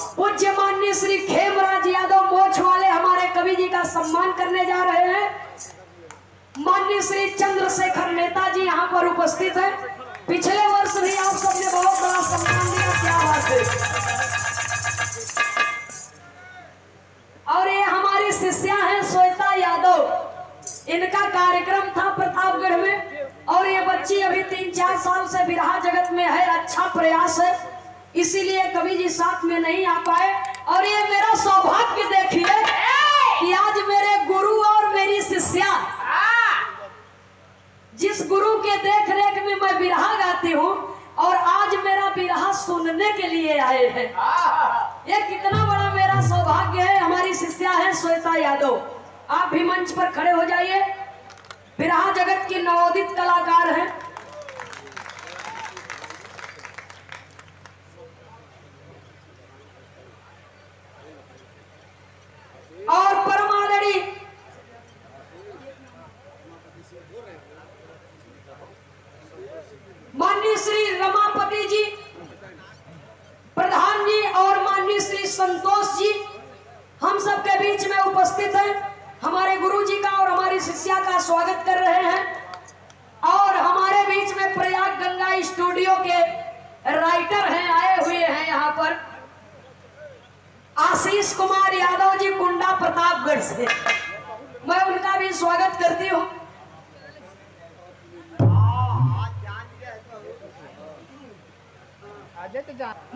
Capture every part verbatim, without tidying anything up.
पूज्य माननीय श्री खेमराज यादव मोक्ष वाले हमारे कवि जी का सम्मान करने जा रहे हैं। माननीय श्री चंद्रशेखर नेताजी यहाँ पर उपस्थित हैं। पिछले वर्ष भी आप सबने बहुत बड़ा सम्मान दिया, क्या बात है। और ये हमारी शिष्या हैं श्वेता यादव, इनका कार्यक्रम था प्रतापगढ़ में और ये बच्ची अभी तीन चार साल से विरहा जगत में है। अच्छा प्रयास है, इसीलिए कवि जी साथ में नहीं आ पाए। और ये मेरा सौभाग्य देखिए कि आज मेरे गुरु और मेरी शिष्या, जिस गुरु के देखरेख में मैं बिरहा गाती हूँ, और आज मेरा बिरहा सुनने के लिए आए हैं। ये कितना बड़ा मेरा सौभाग्य है। हमारी शिष्या है श्वेता यादव, आप भी मंच पर खड़े हो जाइए। बिरहा जगत की नवोदित कलाकार हैं। और परमादरी माननीय श्री रमापति जी प्रधान जी और माननीय श्री संतोष जी हम सबके बीच में उपस्थित हैं। हमारे गुरु जी का और हमारी शिष्या का स्वागत कर रहे हैं। और हमारे बीच में प्रयाग गंगा स्टूडियो के राइटर हैं, आए हुए हैं यहाँ पर आशीष कुमार यादव जी कुंडा प्रतापगढ़ से, मैं उनका भी स्वागत करती हूँ।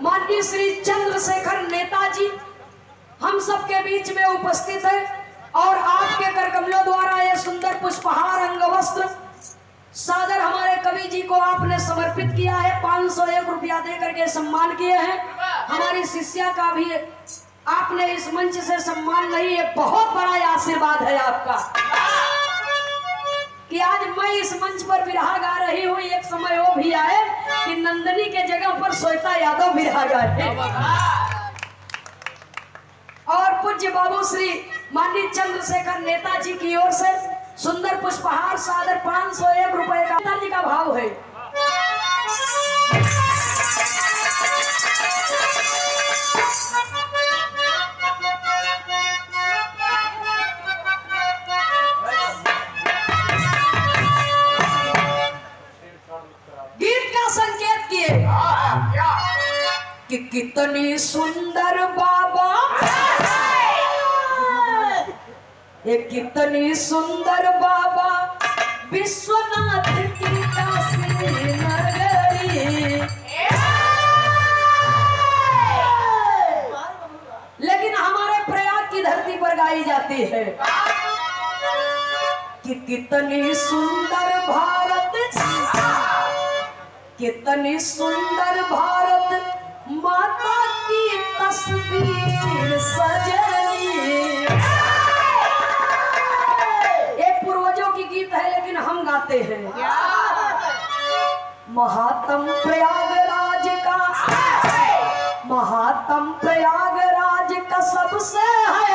माननीय श्री चंद्रशेखर नेताजी हम सबके बीच में उपस्थित हैं। और आपके करकमलों द्वारा ये सुंदर पुष्पहार अंगवस्त्र सादर हमारे कवि जी को आपने समर्पित किया है। पाँच सौ एक रुपया दे करके सम्मान किए हैं। हमारी शिष्या का भी आपने इस मंच से सम्मान नहीं, है बहुत बड़ा आशीर्वाद है आपका कि आज मैं इस मंच पर विरह गा रही हूँ। एक समय वो भी आए कि नंदनी के जगह पर श्वेता यादव विरह गाए। और पूज्य बाबू श्री माननीय चंद्रशेखर नेताजी की ओर से सुंदर पुष्पहार सादर पाँच सौ एक रुपए का नेताजी का भाव है। गीत का संकेत किए कि कितनी सुंदर बाबा, ये कितनी सुंदर बाबा विश्वनाथ की काशी नगरी। लेकिन हमारे प्रयाग की धरती पर गाई जाती है कि कितनी सुंदर भारत, कितनी सुंदर भारत माता की तस्वीर सजनी। है लेकिन हम गाते हैं। महात्म प्रयागराज का, महात्म प्रयागराज का सबसे है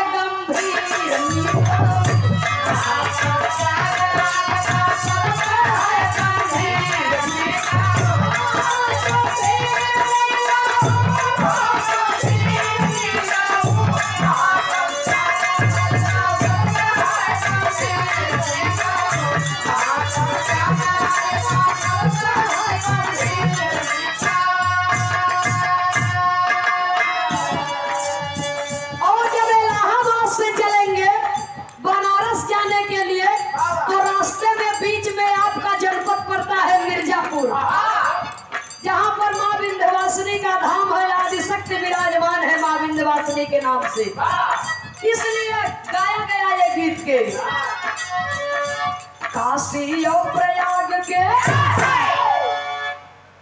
विंदवासिनी के नाम से, इसलिए गाया गया ये गीत के काशी और प्रयाग के,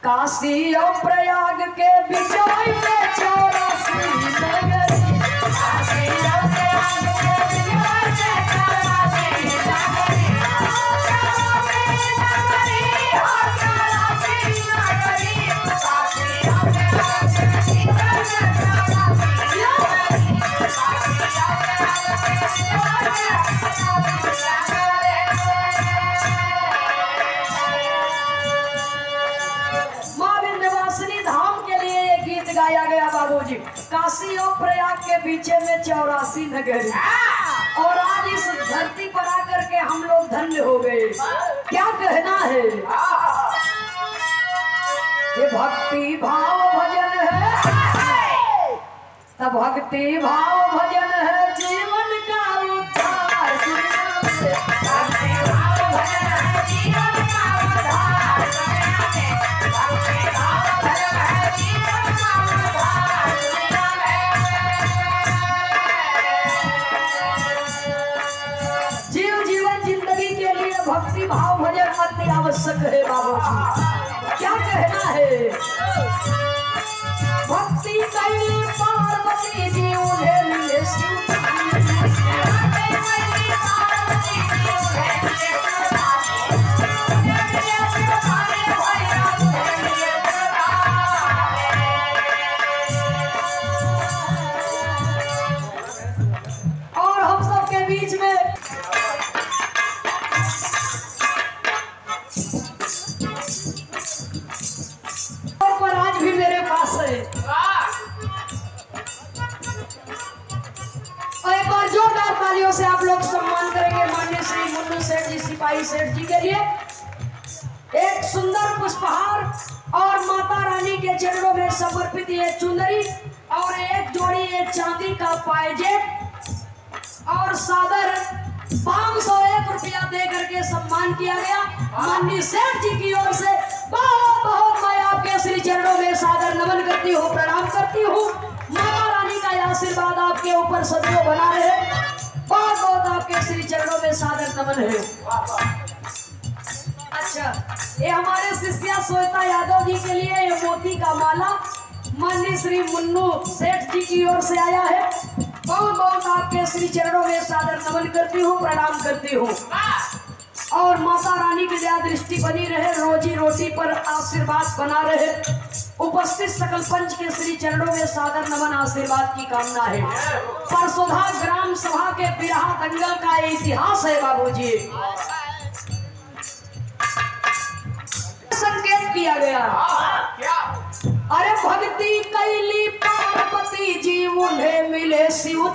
काशी और प्रयाग के बिजोई पे चौरासी नगरी, काशी और प्रयाग के बिजोई पे चौरासी नगरी। लोग प्रयाग के पीछे में चौरासी नगर, और आज इस धरती पर आकर के हम लोग धन्य हो गए। क्या कहना है, ये भक्ति भाव भजन है, तब भक्ति भाव भजन है जीवन का उद्धार। भक्ति भाव भजन है जीवन का उद्धार, भक्ति भाव भजन है जीवन का उद्धार। भक्ति भाव भजन अति आवश्यक है बाबूजी। क्या कहना है, भक्ति कैली पार्वती जी उन्हें मिले शिव। और हम सब के बीच में से आप लोग सम्मान करेंगे माननीय श्री मुन्नू सेठ जी, सिपाही सेठ जी के लिए एक सुंदर पुष्पहार और माता रानी के चरणों में समर्पित ये चुंदरी और एक जोड़ी ये चांदी का पायजेट और सादर पांच सौ एक रुपया दे करके सम्मान किया गया। माननीय सेठ जी की ओर से बहुत बहुत मैं आपके श्री चरणों में सादर नमन करती हूँ, प्रणाम करती हूँ। माता रानी का आशीर्वाद आपके ऊपर सदैव बना रहे। बहुत बहुत आपके श्री चरणों में सादर नमन है। अच्छा, ये हमारे शिष्या श्वेता यादव जी के लिए ये मोती का माला माननीय श्री मुन्नू सेठ जी की ओर से आया है। बहुत बहुत आपके श्री चरणों में सादर नमन करती हूँ, प्रणाम करती हूँ। और माता रानी की दया दृष्टि बनी रहे, रोजी रोटी पर आशीर्वाद बना रहे। उपस्थित सकल पंच के श्री चरणों में सादर नमन, आशीर्वाद की कामना है। परसुधा ग्राम सभा के बिरहा दंगल का इतिहास है बाबूजी, संकेत किया गया। अरे भक्ति कैली पार्वती जी उन्हें मिले शिव।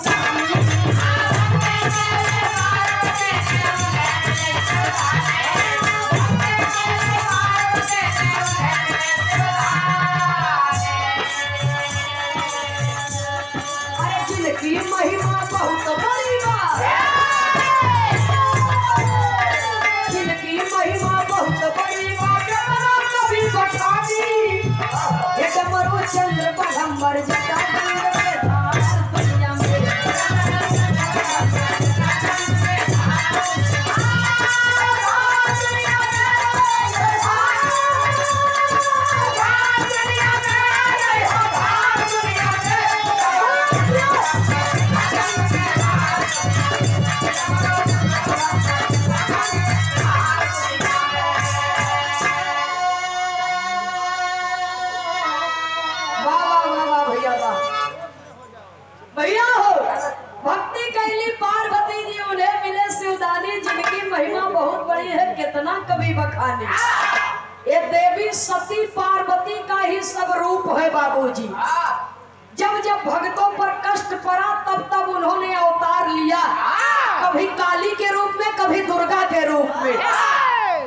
ये देवी सती पार्वती का ही सब रूप है बाबूजी। जब जब भक्तों पर कष्ट पड़ा तब तब उन्होंने अवतार लिया, कभी काली के रूप में, कभी दुर्गा के रूप में।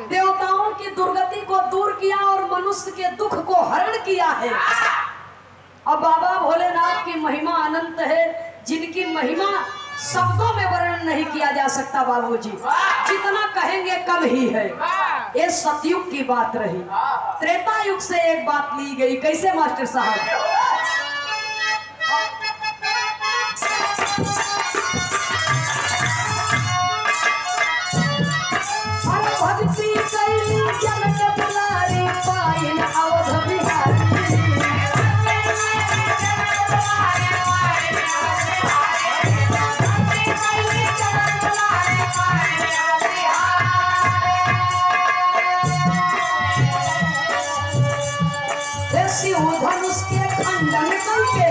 देवताओं की दुर्गति को दूर किया और मनुष्य के दुख को हरण किया है। अब बाबा भोलेनाथ की महिमा अनंत है, जिनकी महिमा शब्दों में वर्णन नहीं किया जा सकता बाबूजी, जितना कहेंगे कम ही है। ये सतयुग की बात रही, त्रेता युग से एक बात ली गई। कैसे मास्टर साहब? भक्ति कैली जगत दुलारी पाइन अवध बिहारी। धनुष के खंडन करके,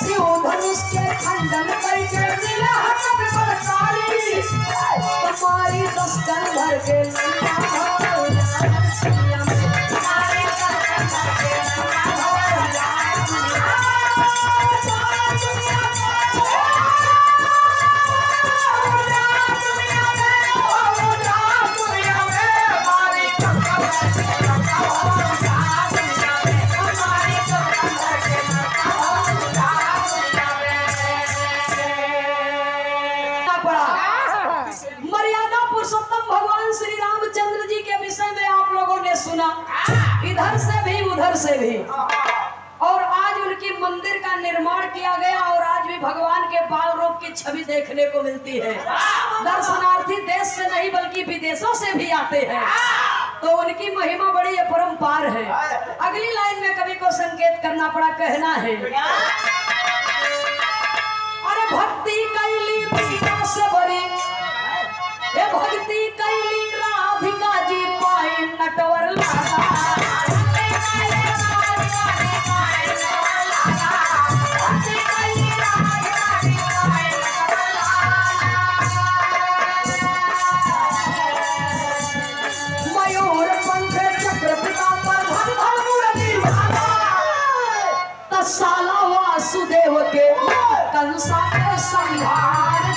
शिव धनुष के खंडन करके मिला कभी बलकारी, तुम्हारी दस गन भर के मिला हो। मिला, इधर से भी उधर से भी। और आज उनके मंदिर का निर्माण किया गया और आज भी भगवान के बाल रूप की छवि देखने को मिलती है। दर्शनार्थी देश से नहीं बल्कि विदेशों से भी आते हैं, तो उनकी महिमा बड़ी अपरंपार है। अगली लाइन में कवि को संकेत करना पड़ा, कहना है अरे भक्ति कैली पीड़ा से भरी, ये भक्ति कैली राधिका जी पाए नटवर लाला।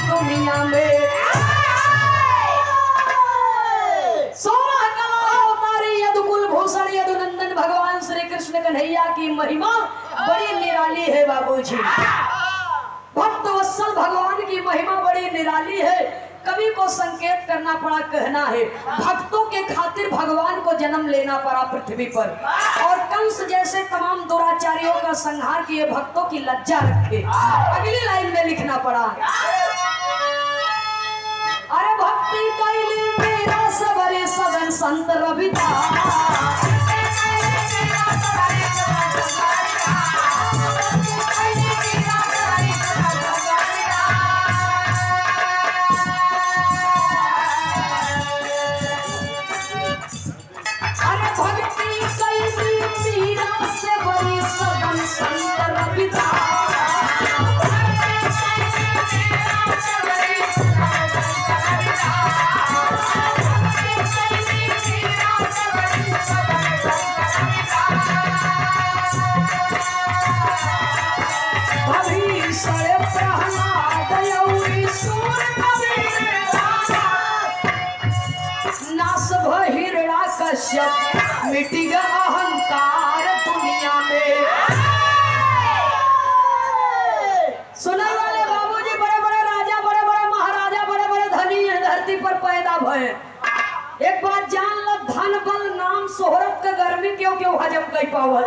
दुनिया में सोलह कलाओं उतारी यदुकुल भूषण यदुनंदन भगवान श्री कृष्ण कन्हैया की महिमा बड़ी निराली है बाबूजी। भक्त वत्सल भगवान की महिमा बड़ी निराली है। कवि को संकेत करना पड़ा, कहना है भक्तों के खातिर भगवान को जन्म लेना पड़ा पृथ्वी पर। और कंस जैसे तमाम दुराचारियों का संहार किए भक्तों की लज्जा रखे। अगली लाइन में लिखना पड़ा अरे भक्ति कैली मेरा सबरे सदन संत रविदास। मिटिगा अहंकार दुनिया में। सुनने वाले बाबूजी बड़े बड़े राजा, बड़े बड़े महाराजा, बड़े बड़े धनी हैं धरती पर पैदा भये। एक बात जान लो, धन बल नाम शोहरत का गर्मी क्यों क्यों हजम कर पावत।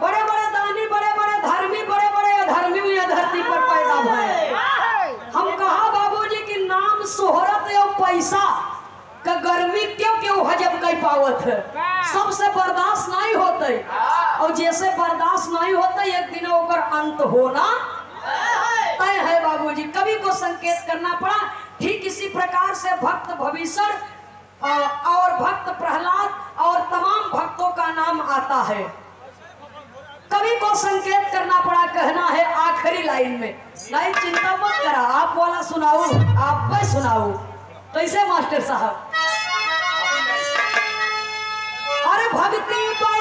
बड़े बड़े दानी, बड़े बड़े धर्मी, बड़े बड़े अधर्मी भी धरती पर पैदा भये। हम कहा शोहरत और पैसा का गर्मी क्यों क्यों हजम कर पावत है। सबसे बर्दाश्त नहीं होते और जैसे बर्दाश्त नहीं होते एक दिन होकर अंत होना तय है बाबूजी। कवि को संकेत करना पड़ा, ठीक इसी प्रकार से भक्त भविष्य और भक्त प्रहलाद और तमाम भक्तों का नाम आता है। कवि को संकेत करना पड़ा, कहना है आखिरी लाइन में, नहीं चिंता मत करा, आप वाला सुनाओ, आप मैं सुनाओ कैसे मास्टर साहब। अरे भक्ति